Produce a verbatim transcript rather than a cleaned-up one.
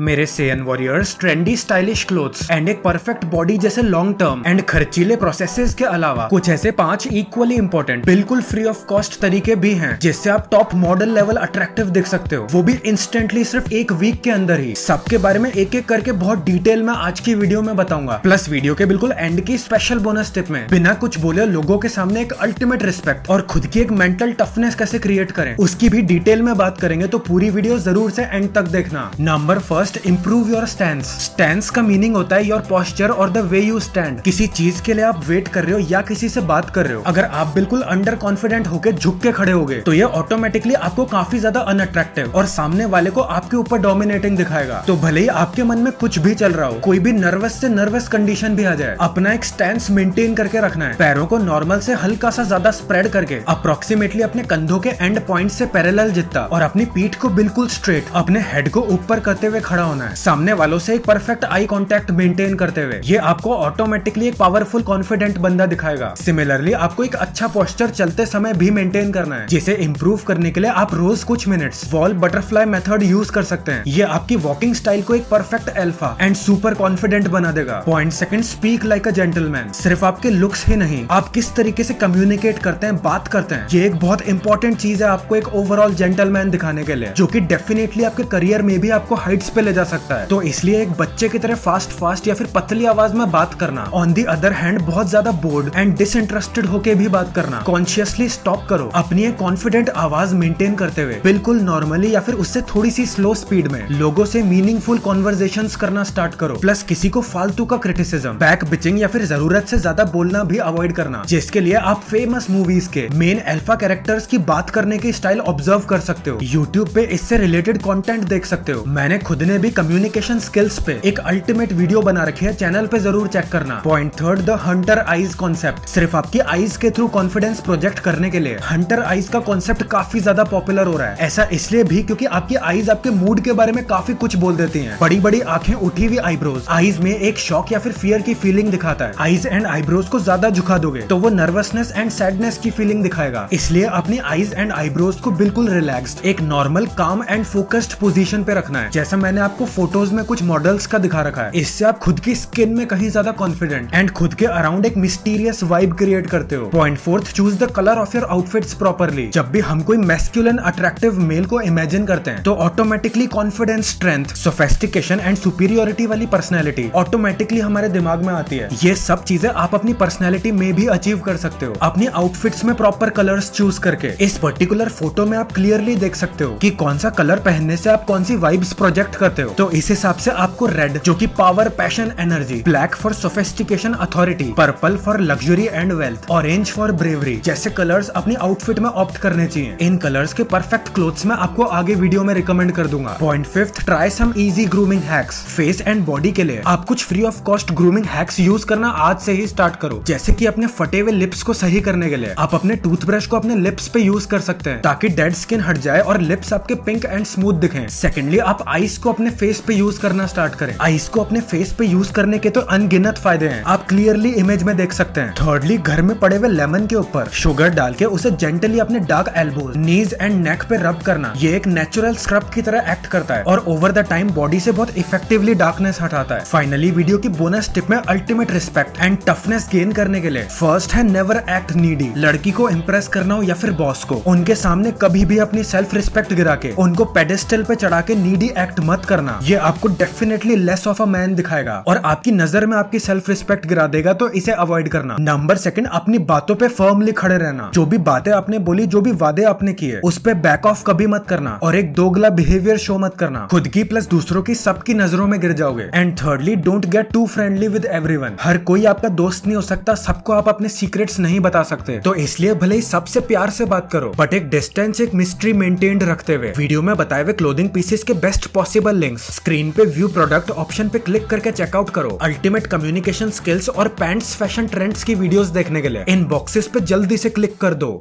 मेरे Saiyan warriors trendy stylish clothes and एक perfect body जैसे लॉन्ग टर्म एंड खर्चीले प्रोसेसेस के अलावा कुछ ऐसे पांच इक्वली इम्पोर्टेंट बिल्कुल फ्री ऑफ कॉस्ट तरीके भी हैं जिससे आप टॉप मॉडल लेवल अट्रैक्टिव दिख सकते हो, वो भी इंस्टेंटली सिर्फ एक वीक के अंदर ही। सबके बारे में एक एक करके बहुत डिटेल में आज की वीडियो में बताऊंगा, प्लस वीडियो के बिल्कुल एंड की स्पेशल बोनस टिप में बिना कुछ बोले लोगों के सामने एक अल्टीमेट रिस्पेक्ट और खुद की एक मेंटल टफनेस कैसे क्रिएट करें उसकी भी डिटेल में बात करेंगे, तो पूरी वीडियो जरूर से एंड तक देखना। Number first, improve your stance. Stance का मीनिंग होता है योर पोस्चर और द वे यू स्टैंड। किसी चीज के लिए आप वेट कर रहे हो या किसी से बात कर रहे हो, अगर आप बिल्कुल अंडर कॉन्फिडेंट होकर झुक के खड़े हो गए तो ये ऑटोमेटिकली आपको काफी ज्यादा अनअट्रैक्टिव और सामने वाले को आपके ऊपर डोमिनेटिंग दिखाएगा। तो भले ही आपके मन में कुछ भी चल रहा हो, कोई भी नर्वस से नर्वस कंडीशन भी आ जाए, अपना एक स्टैंस मेंटेन करके रखना है। पैरों को नॉर्मल से हल्का सा ज्यादा स्प्रेड करके अप्रोक्सीमेटली अपने कंधों के एंड पॉइंट से पैरेलल जितना, और अपनी पीठ को बिल्कुल स्ट्रेट अपने हेड को ऊपर करते हुए खड़ा होना है। सामने वालों से एक परफेक्ट आई कांटेक्ट मेंटेन करते हुए ये आपको ऑटोमेटिकली एक पावरफुल कॉन्फिडेंट बंदा दिखाएगा। सिमिलरली आपको एक अच्छा पोस्चर चलते समय भी मेंटेन करना है, जिसे इम्प्रूव करने के लिए आप रोज कुछ minutes wall butterfly method use कर सकते हैं। ये आपकी वॉकिंग स्टाइल को एक perfect alpha and super confident बना देगा। Point second, speak like a gentleman. सिर्फ आपके लुक्स ही नहीं, आप किस तरीके से कम्युनिकेट करते हैं, बात करते हैं, ये एक बहुत इंपॉर्टेंट चीज है आपको एक ओवरऑल जेंटलमैन दिखाने के लिए, जो की डेफिनेटली आपके करियर में भी आपको हाइट्स पे ले जा सकता है। तो इसलिए एक बच्चे की तरह फास्ट फास्ट या फिर पतली आवाज में बात करना, ऑन दी अदर हैंड बहुत ज्यादा बोर्ड एंड डिसइंटरेस्टेड होके भी बात करना, कॉन्शियसली स्टॉप करो। अपनी एक कॉन्फिडेंट आवाज मेंटेन करते हुए बिल्कुल नॉर्मली या फिर उससे थोड़ी सी स्लो स्पीड में लोगों से मीनिंगफुल कॉन्वर्जेशंस करना स्टार्ट करो। प्लस किसी को फालतू का क्रिटिसिज्म, बैक बिचिंग या फिर जरूरत से ज्यादा बोलना भी अवॉइड करना, जिसके लिए आप फेमस मूवीज के मेन अल्फा कैरेक्टर्स की बात करने की स्टाइल ऑब्जर्व कर सकते हो। यूट्यूब पे इससे रिलेटेड कॉन्टेंट देख सकते हो। मैंने खुद ने भी कम्युनिकेशन स्किल्स पे एक अल्टीमेट वीडियो बना रखी है, चैनल पे जरूर चेक करना। Point third, the hunter eyes concept. सिर्फ आपकी आईज के थ्रू कॉन्फिडेंस प्रोजेक्ट करने के लिए हंटर आईज का कॉन्सेप्ट काफी ज्यादा पॉपुलर हो रहा है। ऐसा इसलिए भी क्योंकि आपकी आईज आपके मूड के बारे में काफी कुछ बोल देती हैं। बड़ी बड़ी आंखें, उठी हुई आईब्रोज, आईज में एक शॉक या फिर फियर की फीलिंग दिखाता है। आईज एंड आईब्रोज को ज्यादा झुका दोगे तो वो नर्वसनेस एंड सैडनेस की फीलिंग दिखाएगा। इसलिए अपनी आईज एंड आईब्रोज को बिल्कुल रिलैक्स्ड, एक नॉर्मल काम एंड फोकस्ड पोजीशन पे रखना है, जैसा मैंने आपको फोटोज में कुछ मॉडल्स का दिखा रखा है। इससे आप खुद की स्किन में कहीं ज्यादा कॉन्फिडेंट एंड खुद के अराउंड एक मिस्टीरियस वाइब क्रिएट करते हो। Point fourth, choose the colour of your outfits properly. जब भी हम कोई मैस्कुलिन अट्रैक्टिव मेल को इमेजिन करते हैं तो automatically confidence, strength, sophistication and superiority वाली पर्सनैलिटी ऑटोमेटिकली हमारे दिमाग में आती है। ये सब चीजें आप अपनी पर्सनैलिटी में भी अचीव कर सकते हो, अपनी आउटफिट्स में प्रॉपर कलर्स चूज करके। इस पर्टिकुलर फोटो में आप क्लियरली देख सकते हो कि कौन सा कलर पहनने से आप कौन सी वाइब्स प्रोजेक्ट करते हो। तो इस हिसाब से आपको रेड जो कि power, passion, energy, black for sophistication, authority, purple for luxury and wealth, orange for bravery जैसे कलर्स अपनी आउटफिट में ऑप्ट करने चाहिए। इन कलर्स के परफेक्ट क्लोथ्स में आपको आगे वीडियो में रिकमेंड कर दूंगा। Point fifth, try some easy grooming hacks. Face and body के लिए आप कुछ free of cost grooming hacks use करना आज से ही स्टार्ट करो। जैसे कि अपने फटे हुए लिप्स को सही करने के लिए आप अपने टूथब्रश को अपने लिप्स पे यूज कर सकते हैं ताकि डेड स्किन हट जाए और लिप्स आपके पिंक एंड स्मूथ दिखें। सेकेंडली, आप आइस को अपने फेस पे यूज करना स्टार्ट करें। आइस को अपने फेस पे यूज करने के तो अनगिनत फायदे हैं, आप क्लियरली इमेज में देख सकते हैं। थर्डली, घर में पड़े हुए लेमन के ऊपर शुगर डाल के उसे जेंटली अपने dark elbow, knees and neck पे रब करना। ये एक नेचुरल स्क्रब की तरह एक्ट करता है और ओवर द टाइम बॉडी से बहुत इफेक्टिवली डार्कनेस हटाता है। फाइनली, वीडियो की बोनस टिप में ultimate respect and toughness gain करने के लिए फर्स्ट है नेवर एक्ट नीडी। लड़की को इम्प्रेस करना हो या फिर बॉस को, उनके सामने कभी भी अपनी सेल्फ रिस्पेक्ट गिरा के उनको पेडेस्टल पे चढ़ा के नीडी एक्ट मत करना। ये आपको definitely less of a man दिखाएगा और आपकी नजर में आपकी सेल्फ रिस्पेक्ट गिरा देगा, तो इसे अवॉइड करना। नंबर सेकंड, अपनी बातों पे फर्मली खड़े रहना। जो भी बातें आपने बोली, जो भी वादे आपने किए, उस पे बैक ऑफ कभी मत करना और एक दोगला बिहेवियर शो मत करना। खुद की प्लस दूसरों की सबकी नजरों में गिर जाओगे। And thirdly, don't get too friendly with everyone. हर कोई आपका दोस्त नहीं हो सकता, सबको आप अपने सीक्रेट्स नहीं बता सकते, तो इसलिए भले ही सबसे प्यार से बात करो बट एक डिस्टेंस, एक मिस्ट्री मेंटेन रखते हुए। वीडियो में बताए हुए क्लोथिंग पीसेस के बेस्ट पॉसिबल लिंक्स स्क्रीन पे व्यू प्रोडक्ट ऑप्शन पे क्लिक करके चेकआउट करो। अल्टीमेट कम्युनिकेशन स्किल्स और पैंट्स फैशन ट्रेंड्स की वीडियोस देखने के लिए इन बॉक्सेस पे जल्दी से क्लिक कर दो।